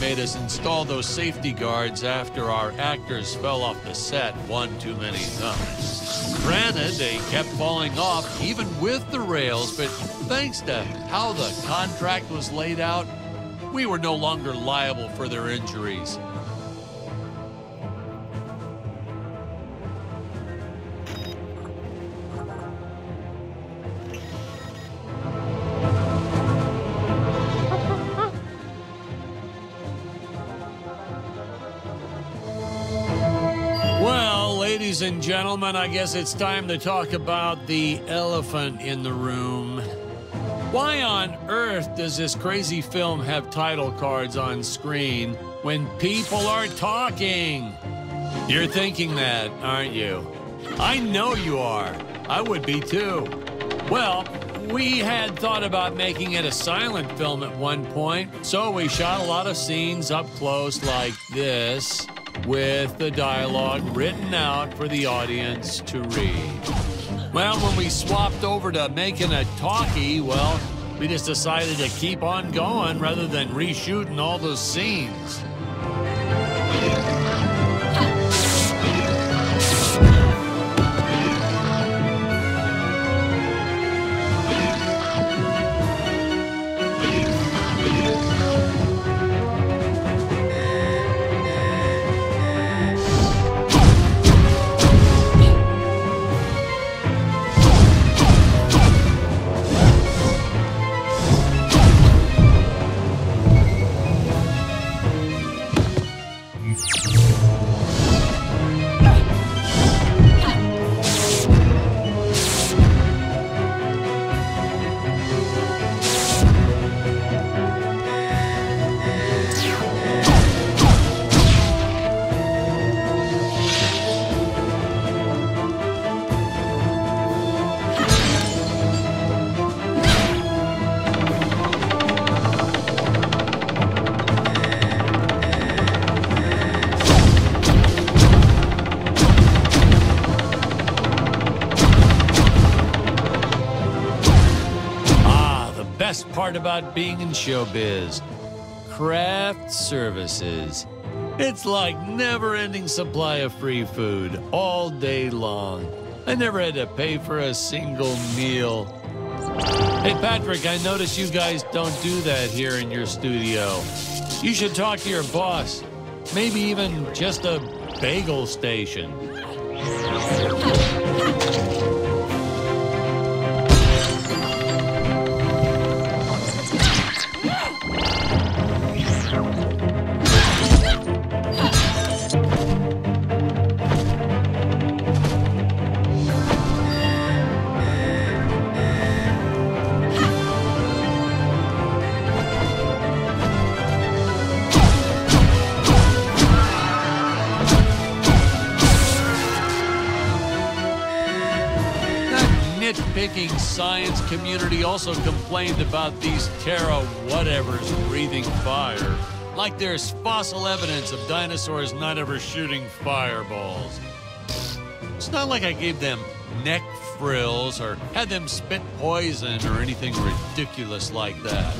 Made us install those safety guards after our actors fell off the set one too many times. Granted, they kept falling off even with the rails, but thanks to how the contract was laid out, we were no longer liable for their injuries. Ladies and gentlemen, I guess it's time to talk about the elephant in the room. Why on earth does this crazy film have title cards on screen when people are talking? You're thinking that, aren't you? I know you are. I would be too. Well, we had thought about making it a silent film at one point, so we shot a lot of scenes up close like this, with the dialogue written out for the audience to read. Well, when we swapped over to making a talkie, well, we just decided to keep on going rather than reshooting all those scenes. Part about being in showbiz, craft services. It's like never-ending supply of free food all day long. I never had to pay for a single meal. Hey Patrick, I notice you guys don't do that here in your studio. You should talk to your boss. Maybe even just a bagel station. Nitpicking science community also complained about these terra-whatevers breathing fire, like there's fossil evidence of dinosaurs not ever shooting fireballs. It's not like I gave them neck frills or had them spit poison or anything ridiculous like that.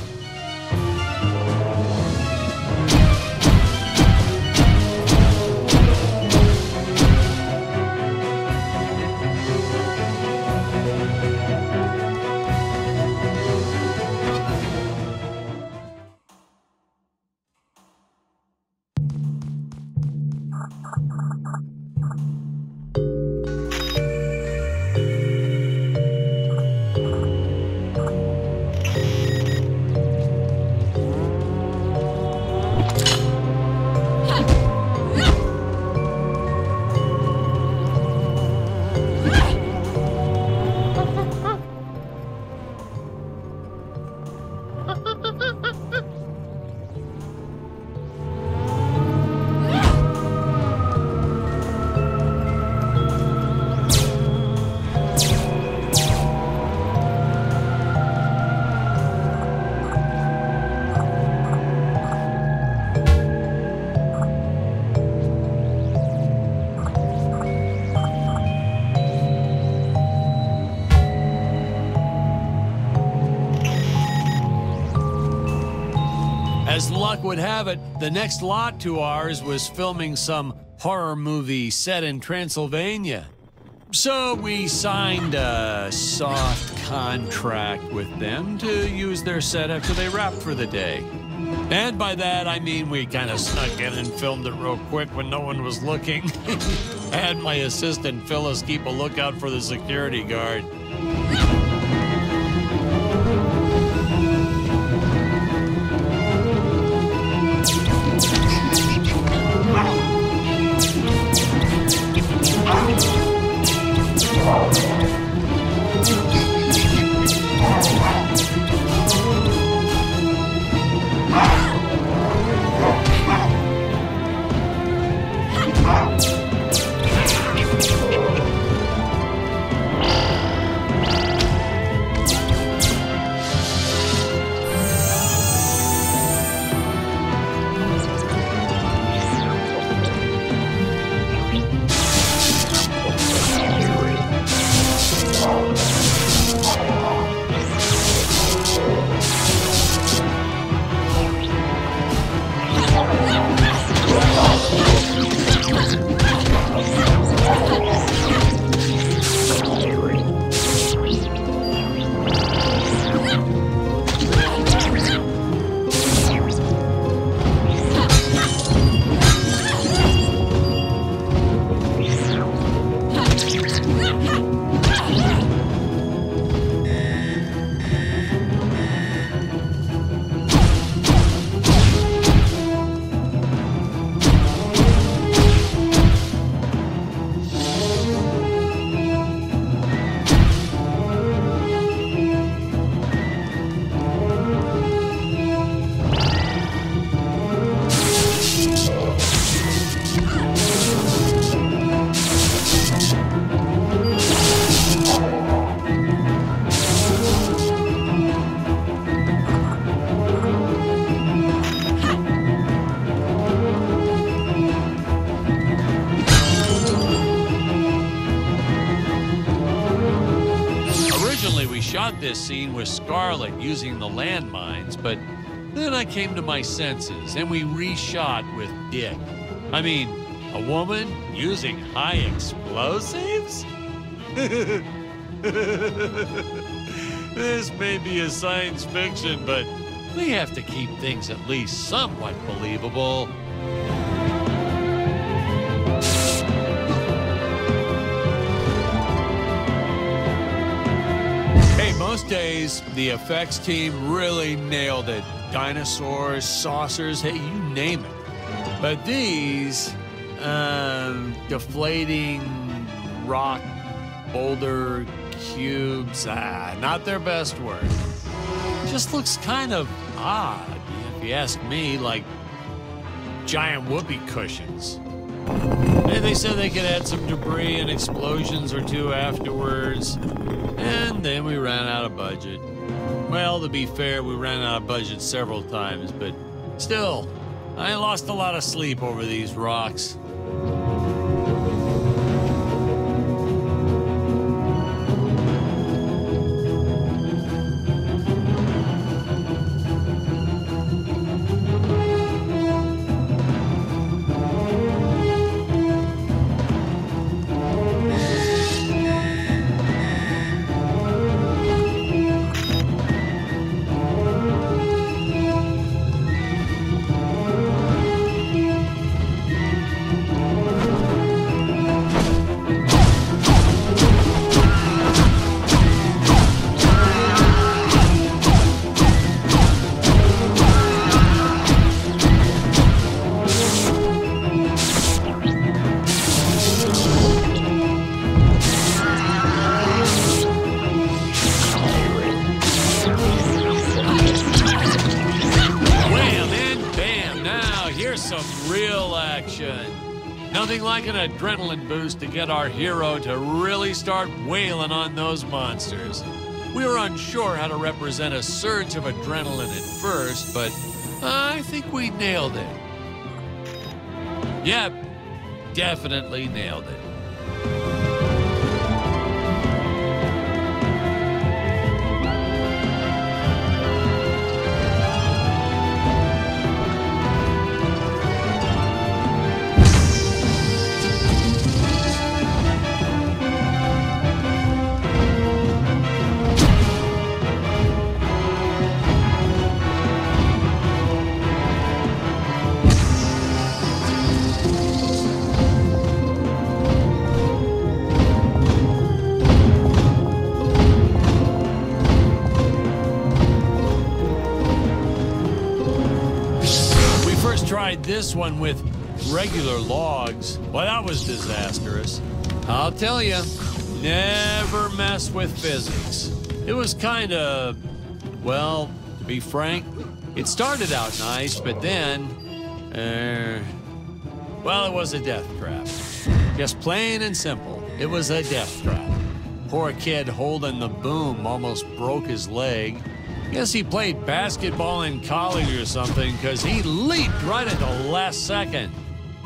As luck would have it, the next lot to ours was filming some horror movie set in Transylvania. So we signed a soft contract with them to use their set after they wrapped for the day. And by that, I mean we kind of snuck in and filmed it real quick when no one was looking. I had my assistant, Phyllis, keep a lookout for the security guard. This scene was Scarlet using the landmines, but then I came to my senses and we reshot with Dick. I mean, a woman using high explosives? This may be a science fiction, but we have to keep things at least somewhat believable. Most days, the effects team really nailed it. Dinosaurs, saucers, hey, you name it. But these, deflating rock, boulder, cubes, not their best work. Just looks kind of odd, if you ask me, like giant whoopee cushions. And they said they could add some debris and explosions or two afterwards. And then we ran out of budget. Well, to be fair, we ran out of budget several times, but still, I lost a lot of sleep over these rocks. Like an adrenaline boost to get our hero to really start wailing on those monsters. We were unsure how to represent a surge of adrenaline at first, but I think we nailed it. Yep, definitely nailed it. tried this one with regular logs. Well, that was disastrous. I'll tell you, never mess with physics. It was kind of, well, to be frank, it started out nice, but then, well, it was a death trap. Just plain and simple, it was a death trap. Poor kid holding the boom almost broke his leg. Guess he played basketball in college or something, because he leaped right at the last second.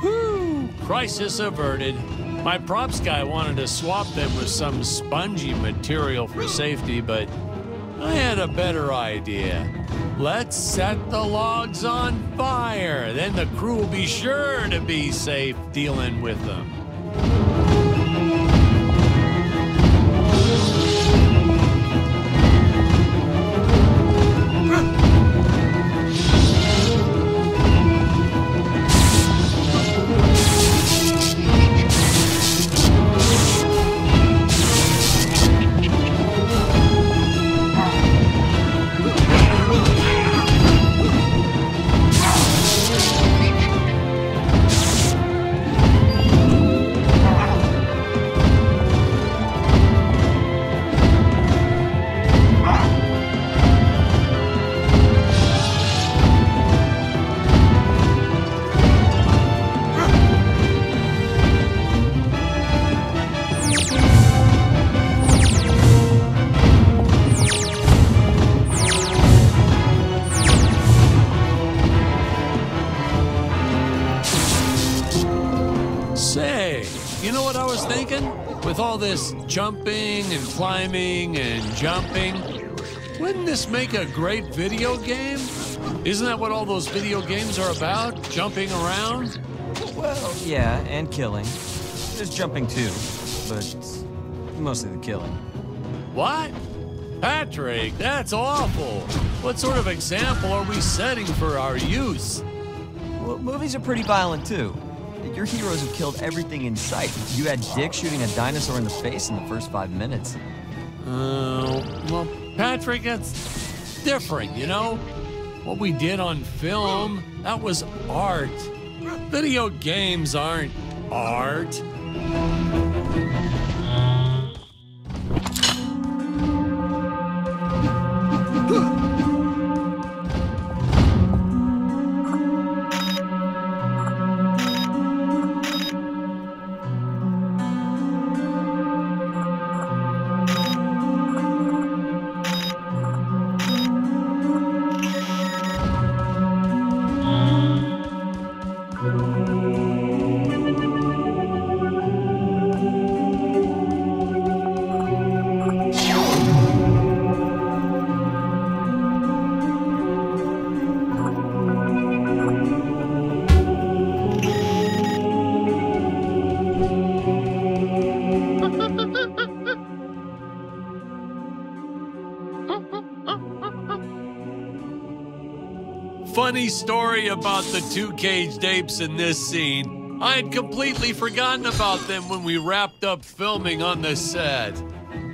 Whoo! Crisis averted. My props guy wanted to swap them with some spongy material for safety, but I had a better idea. Let's set the logs on fire. Then the crew will be sure to be safe dealing with them. With all this jumping and climbing and jumping, wouldn't this make a great video game? Isn't that what all those video games are about? Jumping around? Well, yeah, and killing. There's jumping too, but it's mostly the killing. What? Patrick, that's awful. What sort of example are we setting for our youth? Well, movies are pretty violent too. Your heroes have killed everything in sight. You had Dick shooting a dinosaur in the face in the first 5 minutes. Well, Patrick, that's different, you know? What we did on film, that was art. Video games aren't art. Funny story about the two caged apes in this scene. I had completely forgotten about them when we wrapped up filming on the set.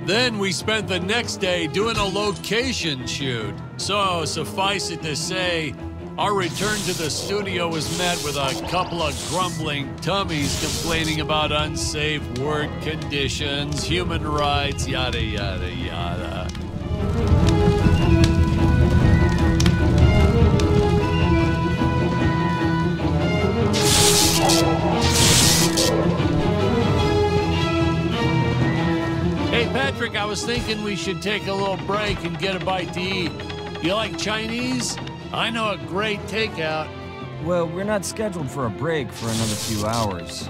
Then we spent the next day doing a location shoot. So suffice it to say, our return to the studio was met with a couple of grumbling tummies complaining about unsafe work conditions, human rights, yada, yada, yada. Hey, Patrick, I was thinking we should take a little break and get a bite to eat. You like Chinese? I know a great takeout. Well, we're not scheduled for a break for another few hours.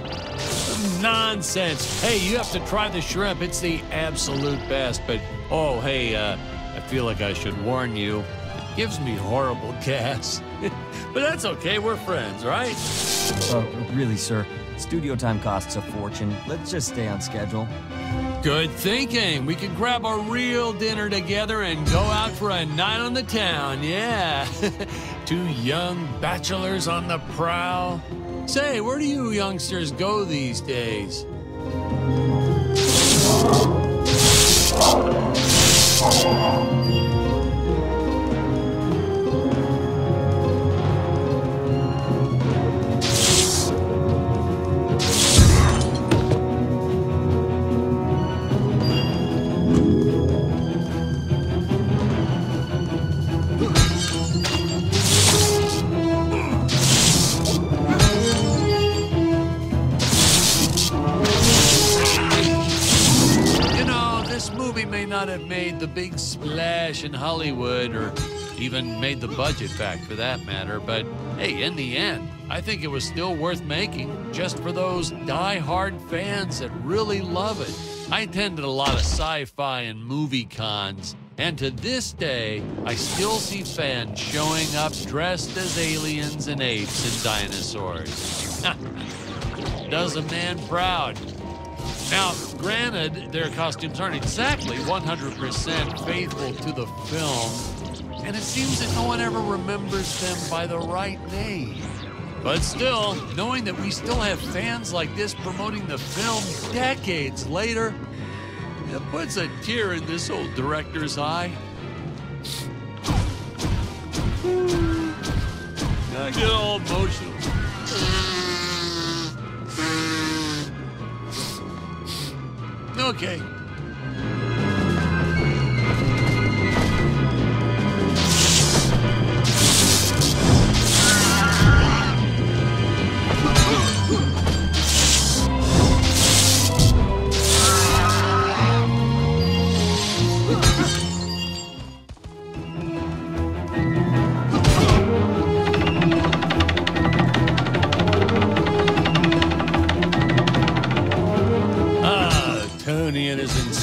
Nonsense. Hey, you have to try the shrimp. It's the absolute best. But, oh, hey, I feel like I should warn you. It gives me horrible gas. But that's okay. We're friends, right? Really, sir. Studio time costs a fortune. Let's just stay on schedule. Good thinking. We can grab a real dinner together and go out for a night on the town, yeah. Two young bachelors on the prowl. Say, where do you youngsters go these days? have made the big splash in Hollywood, or even made the budget back for that matter, but hey, in the end, I think it was still worth making just for those die-hard fans that really love it. I attended a lot of sci-fi and movie cons, and to this day, I still see fans showing up dressed as aliens and apes and dinosaurs. Does a man proud. Now, granted, their costumes aren't exactly 100% faithful to the film, and it seems that no one ever remembers them by the right name. But still, knowing that we still have fans like this promoting the film decades later, it puts a tear in this old director's eye. I get all emotional. Okay.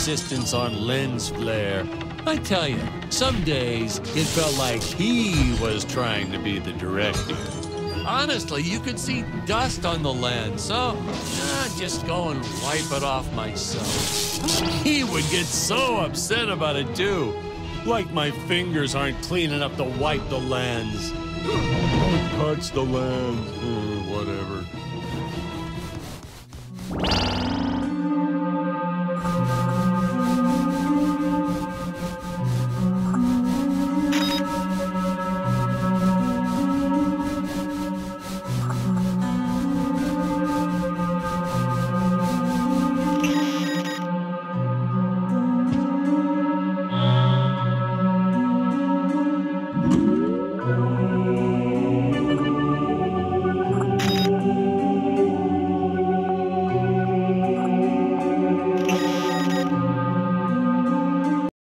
Insistence on lens flare. I tell you, some days it felt like he was trying to be the director. Honestly, you could see dust on the lens, so just go and wipe it off myself. He would get so upset about it too. Like my fingers aren't clean enough to wipe the lens. Touch the lens, whatever.